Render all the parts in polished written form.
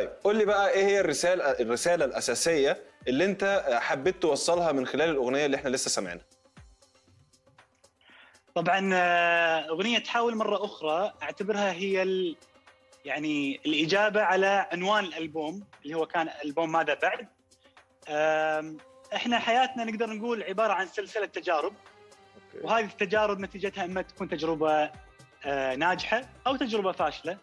طيب قول لي بقى ايه هي الرساله الاساسيه اللي انت حبيت توصلها من خلال الاغنيه اللي احنا لسه سامعينها؟ طبعا اغنيه تحاول مره اخرى اعتبرها هي يعني الاجابه على عنوان الالبوم اللي هو كان البوم ماذا بعد. احنا حياتنا نقدر نقول عباره عن سلسله تجارب، وهذه التجارب نتيجتها اما تكون تجربه ناجحه او تجربه فاشله،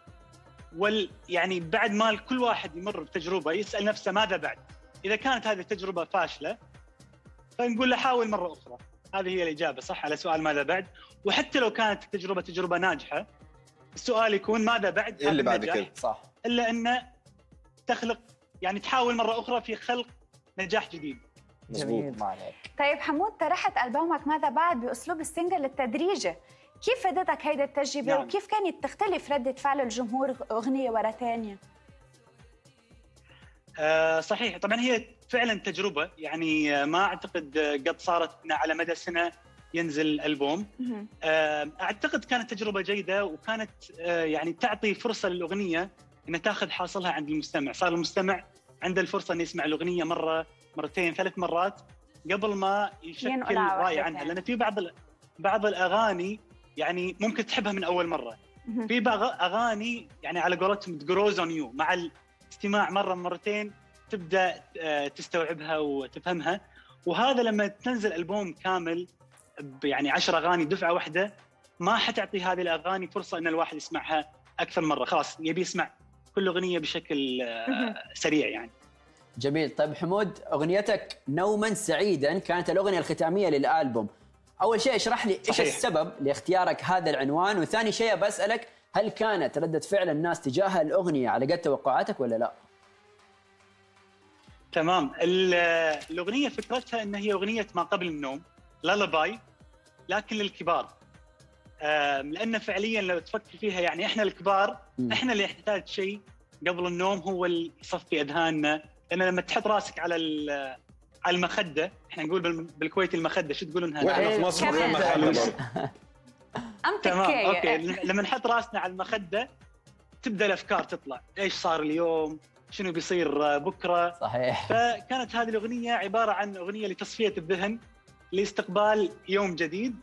يعني بعد ما كل واحد يمر بتجربه يسال نفسه ماذا بعد. اذا كانت هذه التجربه فاشله فنقول له حاول مره اخرى، هذه هي الاجابه صح على سؤال ماذا بعد. وحتى لو كانت التجربه تجربه ناجحه السؤال يكون ماذا بعد إيه اللي بعد كده صح، الا انه تخلق يعني تحاول مره اخرى في خلق نجاح جديد. مظبوط. طيب حمود، طرحت البومك ماذا بعد باسلوب السنجل التدريجي، كيف فادتك هيدا التجربه؟ نعم. وكيف كانت تختلف رده فعل الجمهور اغنيه ورا ثانيه؟ صحيح، طبعا هي فعلا تجربه، يعني ما اعتقد قد صارت على مدى سنه ينزل البوم. اعتقد كانت تجربه جيده، وكانت يعني تعطي فرصه للاغنيه انها تاخذ حاصلها عند المستمع. صار المستمع عنده الفرصه انه يسمع الاغنيه مره مرتين ثلاث مرات قبل ما يشكل راي عنها، لان في بعض الاغاني يعني ممكن تحبها من اول مره، في بعض اغاني يعني على قولتهم تجروز اون يو، مع الاستماع مره مرتين تبدا تستوعبها وتفهمها. وهذا لما تنزل البوم كامل يعني 10 اغاني دفعه واحده ما حتعطي هذه الاغاني فرصه ان الواحد يسمعها اكثر مره، خلاص يبي يسمع كل اغنيه بشكل سريع يعني. جميل. طيب حمود، اغنيتك نوما سعيدا كانت الاغنيه الختاميه للالبوم. اول شيء اشرح لي ايش السبب لاختيارك هذا العنوان، وثاني شيء بسالك هل كانت رده فعل الناس تجاه الاغنيه على قد توقعاتك ولا لا؟ تمام. الاغنيه فكرتها ان هي اغنيه ما قبل النوم، لالاباي لكن للكبار، لان فعليا لو تفكر فيها يعني احنا الكبار احنا اللي نحتاج شيء قبل النوم هو اللي يصفي اذهاننا، لان لما تحط راسك على المخده، احنا نقول بالكويت المخده، شو تقولون هذا؟ واحنا في مصر المخده. تمام اوكي. لما نحط راسنا على المخده تبدا الافكار تطلع، ايش صار اليوم؟ شنو بيصير بكره؟ صحيح. فكانت هذه الاغنيه عباره عن اغنيه لتصفيه الذهن لاستقبال يوم جديد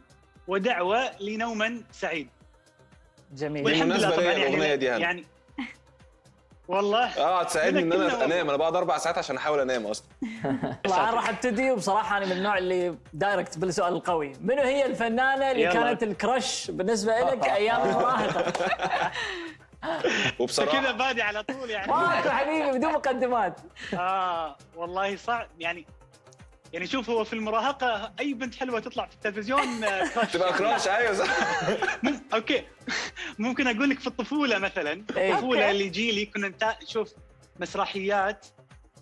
ودعوه لنوما سعيد. جميل. والحمد لله طبعا يعني والله تساعدني ان انا انام، انا بقعد 4 ساعات عشان احاول انام اصلا. والله انا راح ابتدي، وبصراحه انا من النوع اللي دايركت بالسؤال القوي، منو هي الفنانه اللي كانت الكرش بالنسبه لك ايام المراهقه؟ وبصراحه كذا بادي على طول يعني. واو حبيبي بدون مقدمات. والله صعب يعني شوف، هو في المراهقه اي بنت حلوه تطلع في التلفزيون كراش، تبقى كراش. ايوه صح. اوكي ممكن اقول لك في الطفوله مثلا، الطفوله اللي جيلي كنا نشوف مسرحيات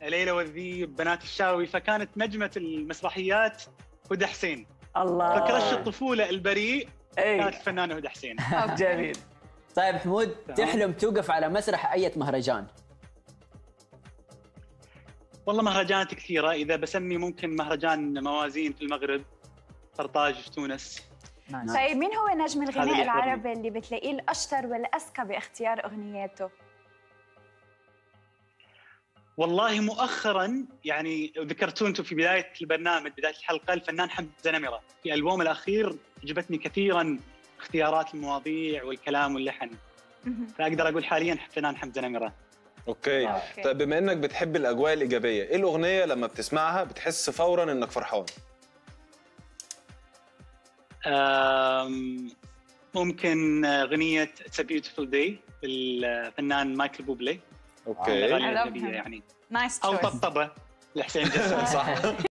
ليلى والذيب، بنات الشاوي، فكانت نجمه المسرحيات هدى حسين. الله. فكراش الطفوله البريء كانت الفنانه هدى حسين. جميل. طيب حمود، تحلم توقف على مسرح اي مهرجان؟ والله مهرجانات كثيرة، إذا بسمي ممكن مهرجان موازين في المغرب، قرطاج في تونس. طيب مين هو نجم الغناء العربي اللي بتلاقيه الأشطر والأذكى باختيار أغنياته؟ والله مؤخراً يعني ذكرتوا أنتم في بداية البرنامج، بداية الحلقة، الفنان حمزة نمرة في ألبومه الأخير عجبتني كثيراً اختيارات المواضيع والكلام واللحن، فأقدر أقول حالياً الفنان حمزة نمرة. أوكي. طيب بما انك بتحب الاجواء الايجابيه، ايه الاغنيه لما بتسمعها بتحس فورا انك فرحان؟ ممكن اغنيه It's a Beautiful Day للفنان مايكل بوبلي. اوكي. يعني نايس تشويس. او طبطبه لحسين جسم. صح.